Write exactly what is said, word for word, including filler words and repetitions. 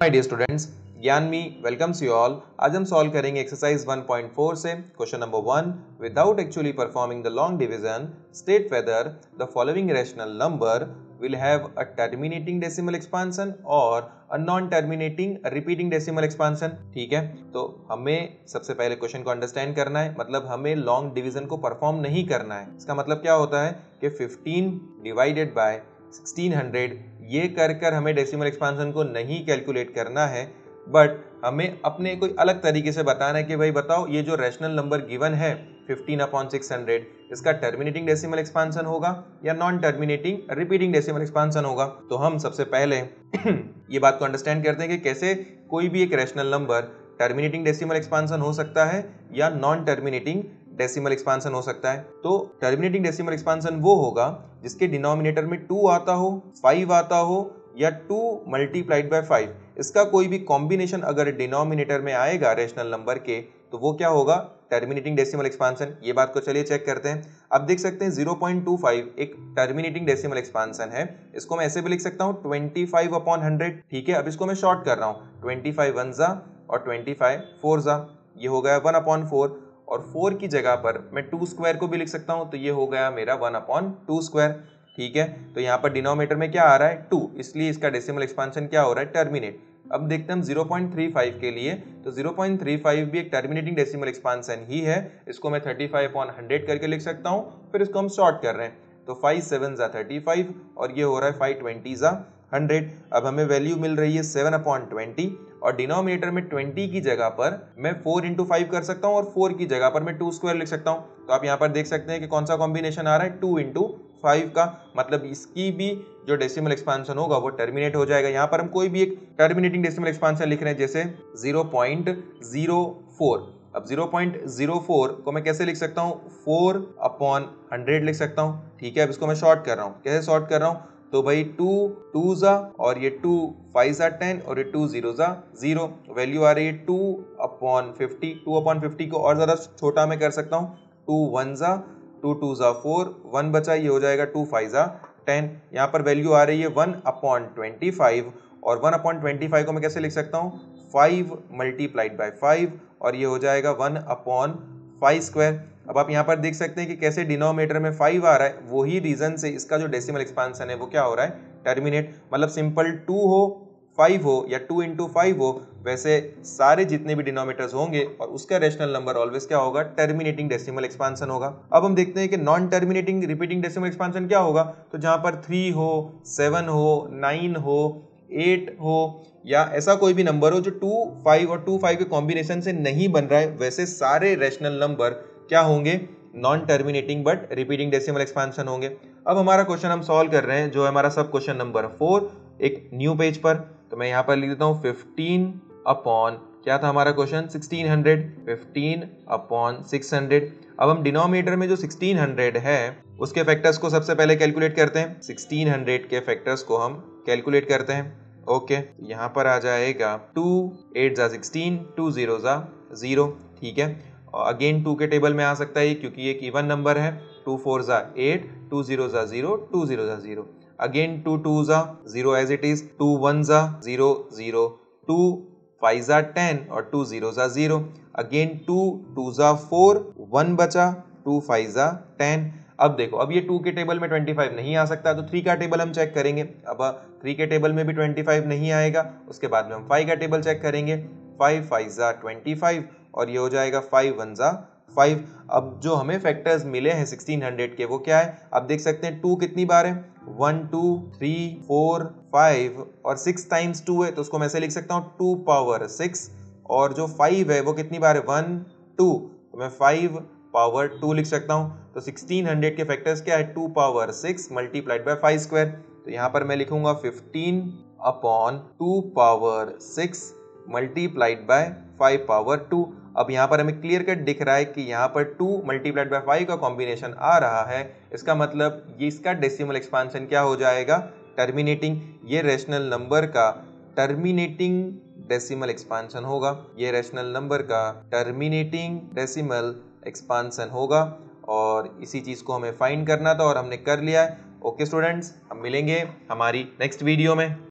My dear students, ज्ञानमी welcomes you all. आज हम solve करेंगे एक्सरसाइज वन पॉइंट फोर से question number one. Without actually performing the long division, state whether the following rational number will have a terminating decimal expansion और a non terminating repeating decimal expansion. ठीक है, तो हमें सबसे पहले question को understand करना है, मतलब हमें लॉन्ग डिवीजन को परफॉर्म नहीं करना है। इसका मतलब क्या होता है कि fifteen divided by sixteen hundred ये कर कर हमें डेसिमल एक्सपेंशन को नहीं कैलकुलेट करना है, बट हमें अपने कोई अलग तरीके से बताना है कि भाई बताओ ये जो रैशनल नंबर गिवन है फिफ्टीन अपॉन सिक्स हंड्रेड, इसका टर्मिनेटिंग डेसिमल एक्सपेंशन होगा या non terminating repeating decimal expansion होगा। तो हम सबसे पहले ये बात को अंडरस्टैंड करते हैं कि कैसे कोई भी एक rational number terminating decimal expansion हो सकता है या नॉन टर्मिनेटिंग डेसिमल एक्सपेंशन हो सकता है। तो टर्मिनेटिंग डेसिमल एक्सपेंशन वो होगा जिसके डिनोमिनेटर में टू आता हो, फाइव आता हो या टू मल्टीप्लाइड बाय फाइव, इसका कोई भी कॉम्बिनेशन अगर डिनोमिनेटर में आएगा रेशनल नंबर के तो वो क्या होगा, टर्मिनेटिंग डेसिमल एक्सपेंशन। ये बात को चलिए चेक करते हैं। अब देख सकते हैं ज़ीरो पॉइंट टू फाइव एक टर्मिनेटिंग डेसिमल एक्सपेंशन है। इसको मैं ऐसे भी लिख सकता हूँ ट्वेंटी फाइव अपॉन हंड्रेड। ठीक है, अब इसको मैं शॉर्ट कर रहा हूँ, ट्वेंटी फाइव वन जा और ट्वेंटी फाइव फोर जा, ये हो गया वन अपॉन फोर। और फोर की जगह पर मैं टू स्क्वायर को भी लिख सकता हूँ, तो ये हो गया मेरा वन अपॉन टू स्क्वायर। ठीक है, तो यहाँ पर डिनोमिनेटर में क्या आ रहा है, टू, इसलिए इसका डेसिमल एक्सपेंशन क्या हो रहा है, टर्मिनेट। अब देखते हैं हम ज़ीरो पॉइंट थ्री फाइव के लिए, तो ज़ीरो पॉइंट थ्री फाइव भी एक टर्मिनेटिंग डेसिमल एक्सपेंशन ही है। इसको मैं थर्टी फाइव अपॉन हंड्रेड करके लिख सकता हूँ, फिर इसको हम शॉर्ट कर रहे हैं, तो फाइव सेवन ज़ा थर्टी फाइव और ये हो रहा है फाइव ट्वेंटी ज़ा हंड्रेड। अब हमें वैल्यू मिल रही है सेवन अपॉन ट्वेंटी, और डिनोमिनेटर में ट्वेंटी की जगह पर मैं फोर इंटू फाइव कर सकता हूँ और फोर की जगह पर मैं टू स्क्वायर लिख सकता हूँ। तो आप यहाँ पर देख सकते हैं कि कौन सा कॉम्बिनेशन आ रहा है, टू इंटू फाइव का, मतलब इसकी भी जो डेसिमल एक्सपेंशन होगा वो टर्मिनेट हो जाएगा। यहाँ पर हम कोई भी एक टर्मिनेटिंग डेसिमल एक्सपेंशन लिख रहे हैं, जैसे ज़ीरो पॉइंट ज़ीरो फोर। अब ज़ीरो पॉइंट ज़ीरो फोर को मैं कैसे लिख सकता हूँ, फोर अपॉन हंड्रेड लिख सकता हूँ। ठीक है, अब इसको मैं शॉर्ट कर रहा हूँ, कैसे शॉर्ट कर रहा हूँ, तो भाई टू टू ज़ा और ये टू फाइव ज़ा टेन और ये टू ज़ीरो ज़ा ज़ीरो, वैल्यू आ रही है two upon fifty. Two upon fifty को और ज़्यादा छोटा मैं कर सकता हूँ, टू वन ज़ा टू टू ज़ा फोर, वन बचा ये हो जाएगा टू फाइव ज़ा टेन। यहाँ पर वैल्यू आ रही है वन अपॉन ट्वेंटी फाइव, और वन अपॉन ट्वेंटी फाइव को मैं कैसे लिख सकता हूँ, फाइव मल्टीप्लाइड बाई फाइव, और ये हो जाएगा वन अपॉन फाइव स्क्वायर। अब आप यहाँ पर देख सकते हैं कि कैसे डिनोमिनेटर में फाइव आ रहा है, वही रीज़न से इसका जो डेसिमल एक्सपेंशन है वो क्या हो रहा है, टर्मिनेट। मतलब सिंपल टू हो, फाइव हो या टू इंटू फाइव हो, वैसे सारे जितने भी डिनोमिनेटर्स होंगे और उसका रेशनल नंबर ऑलवेज क्या होगा, टर्मिनेटिंग डेसिमल एक्सपेंशन होगा। अब हम देखते हैं कि non terminating repeating decimal expansion क्या होगा, तो जहाँ पर थ्री हो, सेवन हो, नाइन हो, एट हो या ऐसा कोई भी नंबर हो जो टू फाइव और टू फाइव के कॉम्बिनेशन से नहीं बन रहा है, वैसे सारे रेशनल नंबर क्या होंगे, non terminating but repeating decimal expansion होंगे। अब हमारा क्वेश्चन हम सॉल्व कर रहे हैं, जो है हमारा सब क्वेश्चन नंबर फोर, एक न्यू पेज पर। तो मैं यहाँ पर लिख देता हूँ फिफ्टीन अपॉन, क्या था हमारा question, sixteen hundred, fifteen upon six hundred. अब हम डिनोमिनेटर में जो सिक्सटीन हंड्रेड है उसके फैक्टर्स को सबसे पहले कैलकुलेट करते हैं। सिक्सटीन हंड्रेड के फैक्टर्स को हम कैलकुलेट करते हैं। ओके, यहाँ पर आ जाएगा टू एट ज़ा सिक्सटीन, टू ज़ीरो ज़ा ज़ीरो। ठीक है, और अगेन टू के टेबल में आ सकता है क्योंकि एक इवन नंबर है, टू फोर ज़ा एट, टू ज़ीरो ज़ा ज़ीरो, टू ज़ीरो ज़ा ज़ीरो। अगेन टू टू ज़ा zero as it is, two one ज़ा ज़ीरो ज़ीरो, टू फाइव ज़ा टेन और टू ज़ीरो ज़ा ज़ीरो। अगेन टू टू ज़ा फोर, वन बचा टू फाइव ज़ा टेन। अब देखो, अब ये टू के टेबल में ट्वेंटी फाइव नहीं आ सकता, तो थ्री का टेबल हम चेक करेंगे। अब थ्री के टेबल में भी ट्वेंटी फाइव नहीं आएगा, उसके बाद में हम फाइव का टेबल चेक करेंगे, फाइव फाइव ज़ा ट्वेंटी फाइव और ये हो जाएगा फाइव वन ज़ा फाइव। अब जो हमें फैक्टर्स मिले हैं सिक्सटीन हंड्रेड के वो क्या है, आप देख सकते हैं टू कितनी बार है, one two three four five और सिक्स टाइम्स टू है, तो उसको मैं ऐसे लिख सकता हूँ टू पावर सिक्स। और जो फाइव है वो कितनी बार है, वन टू, तो मैं फाइव पावर टू लिख सकता हूँ। तो सिक्सटीन हंड्रेड के फैक्टर्स क्या है, two power six multiplied by five square. तो यहाँ पर मैं लिखूंगा fifteen upon two power six multiplied by five power two. अब यहाँ पर हमें क्लियर कट दिख रहा है कि यहाँ पर टू मल्टीप्लाइड बाई फाइव का कॉम्बिनेशन आ रहा है, इसका मतलब ये इसका डेसिमल एक्सपेंशन क्या हो जाएगा, टर्मिनेटिंग। ये रेशनल नंबर का टर्मिनेटिंग डेसिमल एक्सपेंशन होगा, ये रेशनल नंबर का टर्मिनेटिंग डेसिमल एक्सपेंशन होगा, और इसी चीज़ को हमें फाइंड करना था और हमने कर लिया है। ओके स्टूडेंट्स, हम मिलेंगे हमारी नेक्स्ट वीडियो में।